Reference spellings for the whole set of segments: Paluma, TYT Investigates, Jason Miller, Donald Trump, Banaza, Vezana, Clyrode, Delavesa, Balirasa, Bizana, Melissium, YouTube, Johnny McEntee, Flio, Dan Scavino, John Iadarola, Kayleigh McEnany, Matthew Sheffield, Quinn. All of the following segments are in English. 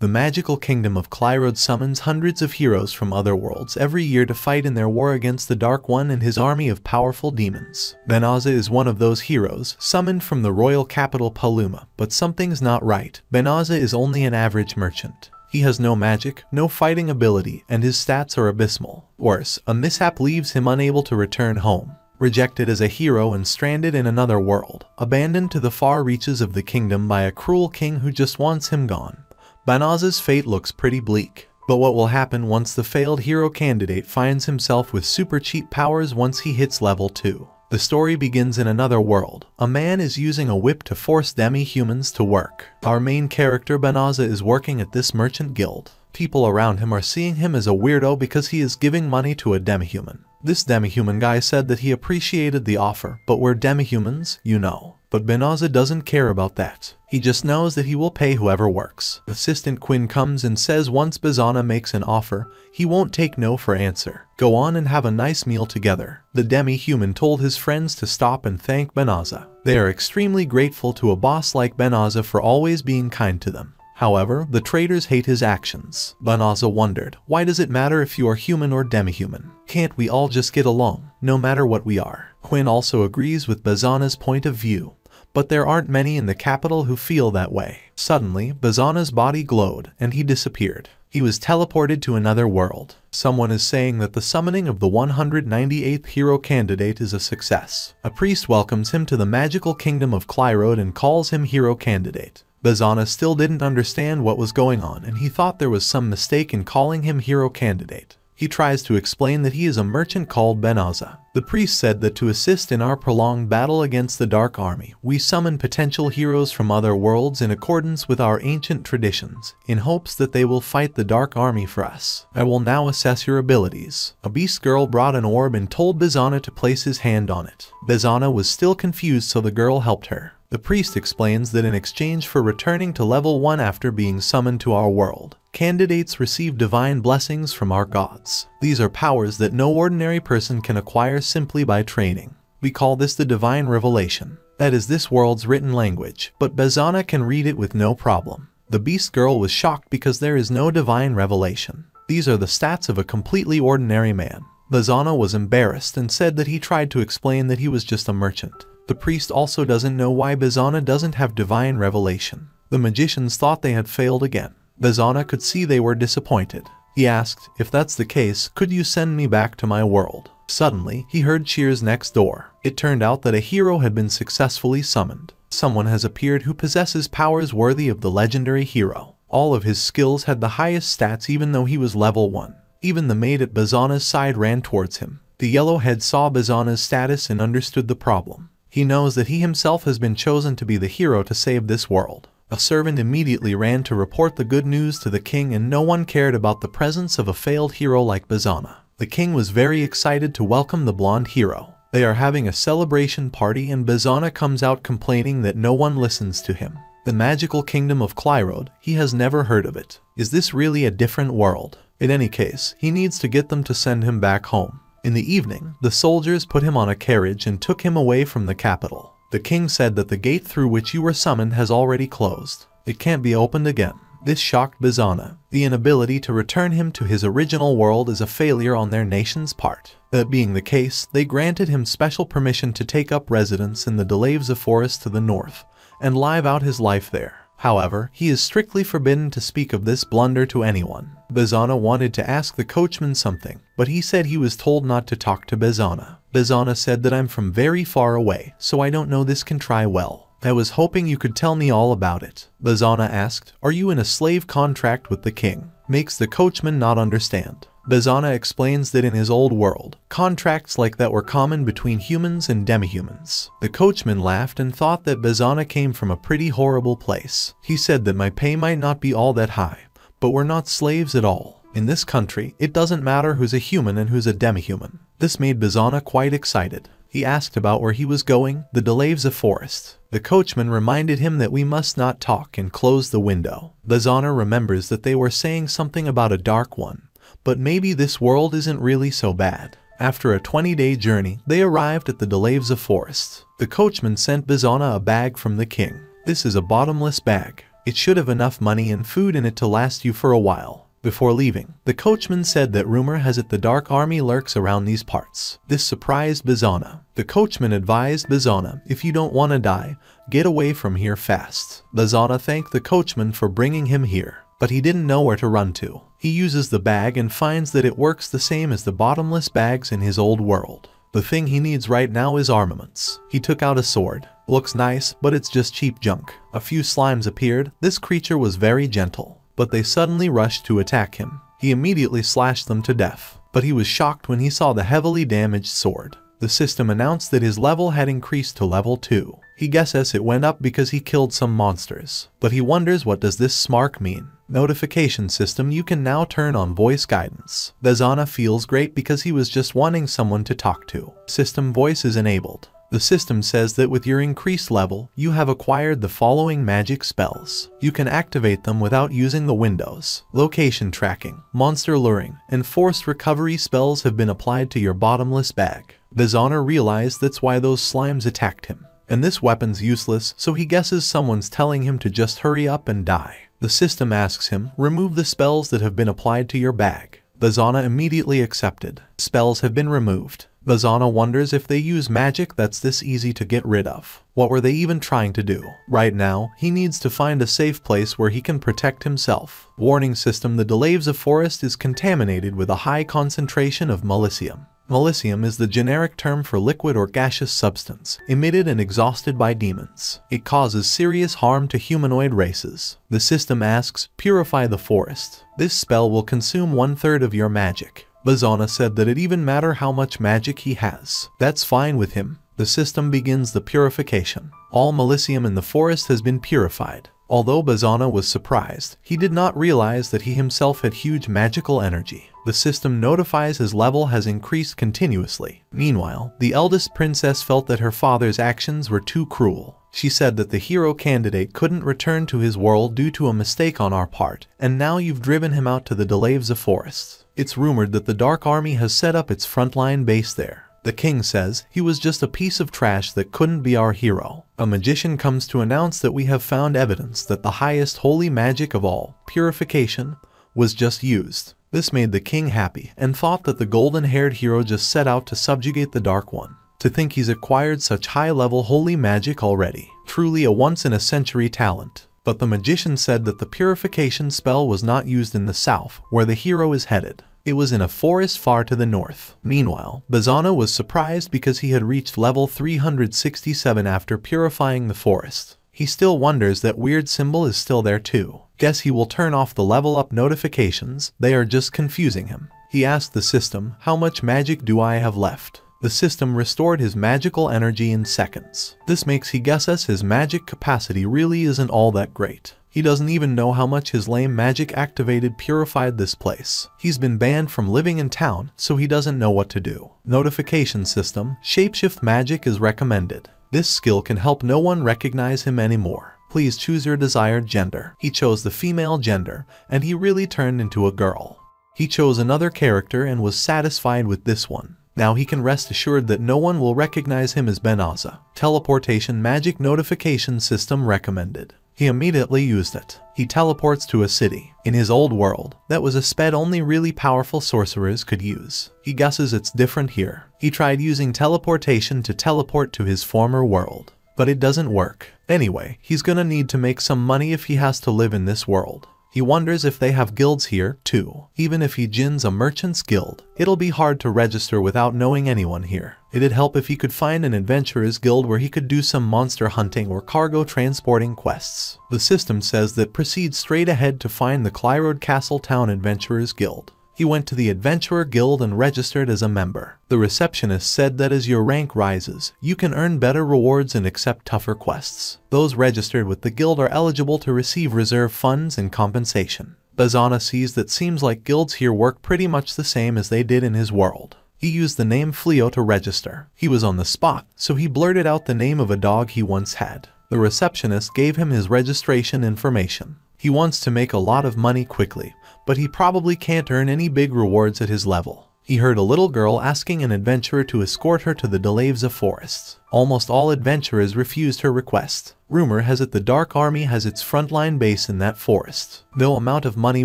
The magical kingdom of Clyrode summons hundreds of heroes from other worlds every year to fight in their war against the Dark One and his army of powerful demons. Banaza is one of those heroes, summoned from the royal capital Paluma, but something's not right. Banaza is only an average merchant. He has no magic, no fighting ability, and his stats are abysmal. Worse, a mishap leaves him unable to return home. Rejected as a hero and stranded in another world, abandoned to the far reaches of the kingdom by a cruel king who just wants him gone. Banaza's fate looks pretty bleak. But what will happen once the failed hero candidate finds himself with super cheap powers once he hits level 2? The story begins in another world. A man is using a whip to force demi-humans to work. Our main character Banaza is working at this merchant guild. People around him are seeing him as a weirdo because he is giving money to a demi-human. This demi-human guy said that he appreciated the offer, but we're demi-humans, you know. But Banaza doesn't care about that. He just knows that he will pay whoever works. Assistant Quinn comes and says once Bizana makes an offer, he won't take no for answer. Go on and have a nice meal together. The demi-human told his friends to stop and thank Banaza. They are extremely grateful to a boss like Banaza for always being kind to them. However, the traitors hate his actions. Banaza wondered, why does it matter if you are human or demi-human? Can't we all just get along, no matter what we are? Quinn also agrees with Bizana's point of view, but there aren't many in the capital who feel that way. Suddenly, Bizana's body glowed, and he disappeared. He was teleported to another world. Someone is saying that the summoning of the 198th hero candidate is a success. A priest welcomes him to the magical kingdom of Clyrode and calls him hero candidate. Bizana still didn't understand what was going on, and he thought there was some mistake in calling him hero candidate. He tries to explain that he is a merchant called Banaza. The priest said that to assist in our prolonged battle against the Dark Army, we summon potential heroes from other worlds in accordance with our ancient traditions, in hopes that they will fight the Dark Army for us. I will now assess your abilities. A beast girl brought an orb and told Bizana to place his hand on it. Bizana was still confused, so the girl helped her. The priest explains that in exchange for returning to level 1 after being summoned to our world, candidates receive divine blessings from our gods. These are powers that no ordinary person can acquire simply by training. We call this the divine revelation. That is this world's written language, but Bizana can read it with no problem. The beast girl was shocked because there is no divine revelation. These are the stats of a completely ordinary man. Bizana was embarrassed and said that he tried to explain that he was just a merchant. The priest also doesn't know why Bizana doesn't have divine revelation. The magicians thought they had failed again. Bizana could see they were disappointed. He asked, if that's the case, could you send me back to my world? Suddenly, he heard cheers next door. It turned out that a hero had been successfully summoned. Someone has appeared who possesses powers worthy of the legendary hero. All of his skills had the highest stats even though he was level 1. Even the maid at Bizana's side ran towards him. The yellowhead saw Bizana's status and understood the problem. He knows that he himself has been chosen to be the hero to save this world. A servant immediately ran to report the good news to the king, and no one cared about the presence of a failed hero like Bizana. The king was very excited to welcome the blonde hero. They are having a celebration party, and Bizana comes out complaining that no one listens to him. The magical kingdom of Clyrode, he has never heard of it. Is this really a different world? In any case, he needs to get them to send him back home. In the evening, the soldiers put him on a carriage and took him away from the capital. The king said that the gate through which you were summoned has already closed. It can't be opened again. This shocked Bizana. The inability to return him to his original world is a failure on their nation's part. That being the case, they granted him special permission to take up residence in the Delavesa forest to the north and live out his life there. However, he is strictly forbidden to speak of this blunder to anyone. Bizana wanted to ask the coachman something, but he said he was told not to talk to Bizana. Bizana said that I'm from very far away, so I don't know this country well. I was hoping you could tell me all about it. Bizana asked, are you in a slave contract with the king? Makes the coachman not understand. Bizana explains that in his old world, contracts like that were common between humans and demi-humans. The coachman laughed and thought that Bizana came from a pretty horrible place. He said that my pay might not be all that high, but we're not slaves at all. In this country, it doesn't matter who's a human and who's a demi-human. This made Bizana quite excited. He asked about where he was going, the Delavesa forest. The coachman reminded him that we must not talk and closed the window. Bizana remembers that they were saying something about a dark one. But maybe this world isn't really so bad. After a 20-day journey, they arrived at the Delavesa forest. The coachman sent Bizana a bag from the king. This is a bottomless bag. It should have enough money and food in it to last you for a while. Before leaving, the coachman said that rumor has it the Dark Army lurks around these parts. This surprised Bizana. The coachman advised Bizana, if you don't want to die, get away from here fast. Bizana thanked the coachman for bringing him here, but he didn't know where to run to. He uses the bag and finds that it works the same as the bottomless bags in his old world. The thing he needs right now is armaments. He took out a sword. Looks nice, but it's just cheap junk. A few slimes appeared. This creature was very gentle, but they suddenly rushed to attack him. He immediately slashed them to death, but he was shocked when he saw the heavily damaged sword. The system announced that his level had increased to level 2. He guesses it went up because he killed some monsters, but he wonders what does this smark mean. Notification system, you can now turn on voice guidance. Vezana feels great because he was just wanting someone to talk to. System voice is enabled. The system says that with your increased level, you have acquired the following magic spells. You can activate them without using the windows. Location tracking, monster luring, and forced recovery spells have been applied to your bottomless bag. Vezana realized that's why those slimes attacked him. And this weapon's useless, so he guesses someone's telling him to just hurry up and die. The system asks him, remove the spells that have been applied to your bag. Vezana immediately accepted. Spells have been removed. Vezana wonders if they use magic that's this easy to get rid of. What were they even trying to do? Right now, he needs to find a safe place where he can protect himself. Warning system, the Delavesa forest is contaminated with a high concentration of Melissium. Melissium is the generic term for liquid or gaseous substance, emitted and exhausted by demons. It causes serious harm to humanoid races. The system asks, purify the forest. This spell will consume 1/3 of your magic. Bizana said that it even matter how much magic he has. That's fine with him. The system begins the purification. All Melissium in the forest has been purified. Although Bizana was surprised, he did not realize that he himself had huge magical energy. The system notifies his level has increased continuously. Meanwhile, the eldest princess felt that her father's actions were too cruel. She said that the hero candidate couldn't return to his world due to a mistake on our part, and now you've driven him out to the Delavesa forest. It's rumored that the Dark Army has set up its frontline base there. The king says he was just a piece of trash that couldn't be our hero. A magician comes to announce that we have found evidence that the highest holy magic of all, purification, was just used. This made the king happy and thought that the golden-haired hero just set out to subjugate the Dark One. To think he's acquired such high-level holy magic already. Truly a once-in-a-century talent. But the magician said that the purification spell was not used in the south, where the hero is headed. It was in a forest far to the north. Meanwhile, Bizana was surprised because he had reached level 367 after purifying the forest. He still wonders that weird symbol is still there too. Guess he will turn off the level up notifications, they are just confusing him. He asked the system, how much magic do I have left? The system restored his magical energy in seconds. This makes he guesses his magic capacity really isn't all that great. He doesn't even know how much his lame magic activated purified this place. He's been banned from living in town, so he doesn't know what to do. Notification system, shapeshift magic is recommended. This skill can help no one recognize him anymore. Please choose your desired gender. He chose the female gender, and he really turned into a girl. He chose another character and was satisfied with this one. Now he can rest assured that no one will recognize him as Banaza. Teleportation magic notification system recommended. He immediately used it. He teleports to a city. In his old world, that was a sped only really powerful sorcerers could use. He guesses it's different here. He tried using teleportation to teleport to his former world, but it doesn't work. Anyway, he's gonna need to make some money if he has to live in this world. He wonders if they have guilds here, too. Even if he joins a merchant's guild, it'll be hard to register without knowing anyone here. It'd help if he could find an adventurer's guild where he could do some monster hunting or cargo transporting quests. The system says that proceed straight ahead to find the Clyrode Castle Town Adventurer's Guild. He went to the Adventurer Guild and registered as a member. The receptionist said that as your rank rises, you can earn better rewards and accept tougher quests. Those registered with the guild are eligible to receive reserve funds and compensation. Bizana sees that seems like guilds here work pretty much the same as they did in his world. He used the name Flio to register. He was on the spot, so he blurted out the name of a dog he once had. The receptionist gave him his registration information. He wants to make a lot of money quickly, but he probably can't earn any big rewards at his level. He heard a little girl asking an adventurer to escort her to the Delavesa forests. Almost all adventurers refused her request. Rumor has it the Dark Army has its frontline base in that forest, though amount of money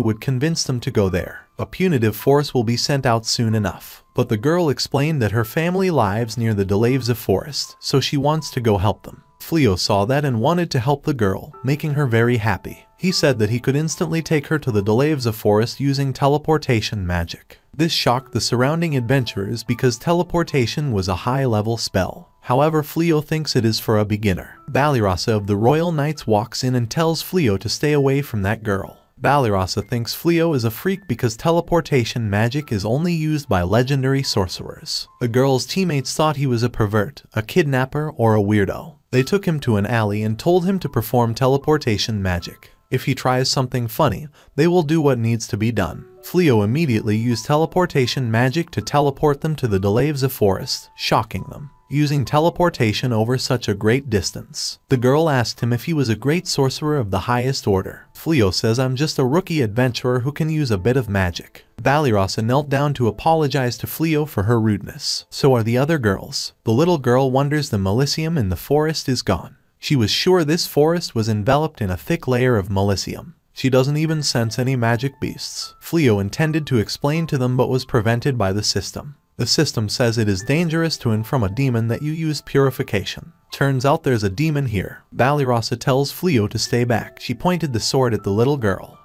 would convince them to go there. A punitive force will be sent out soon enough. But the girl explained that her family lives near the Delavesa forest, so she wants to go help them. Flio saw that and wanted to help the girl, making her very happy. He said that he could instantly take her to the Delavesa forest using teleportation magic. This shocked the surrounding adventurers because teleportation was a high-level spell. However, Flio thinks it is for a beginner. Balirasa of the Royal Knights walks in and tells Flio to stay away from that girl. Balirasa thinks Flio is a freak because teleportation magic is only used by legendary sorcerers. The girl's teammates thought he was a pervert, a kidnapper, or a weirdo. They took him to an alley and told him to perform teleportation magic. If he tries something funny, they will do what needs to be done. Flio immediately used teleportation magic to teleport them to the Delavesa forest, shocking them, using teleportation over such a great distance. The girl asked him if he was a great sorcerer of the highest order. Flio says, "I'm just a rookie adventurer who can use a bit of magic." Balirasa knelt down to apologize to Flio for her rudeness. So are the other girls. The little girl wonders the Melissium in the forest is gone. She was sure this forest was enveloped in a thick layer of Melissium. She doesn't even sense any magic beasts. Flio intended to explain to them but was prevented by the system. The system says it is dangerous to inform a demon that you use purification. Turns out there's a demon here. Balirasa tells Flio to stay back. She pointed the sword at the little girl.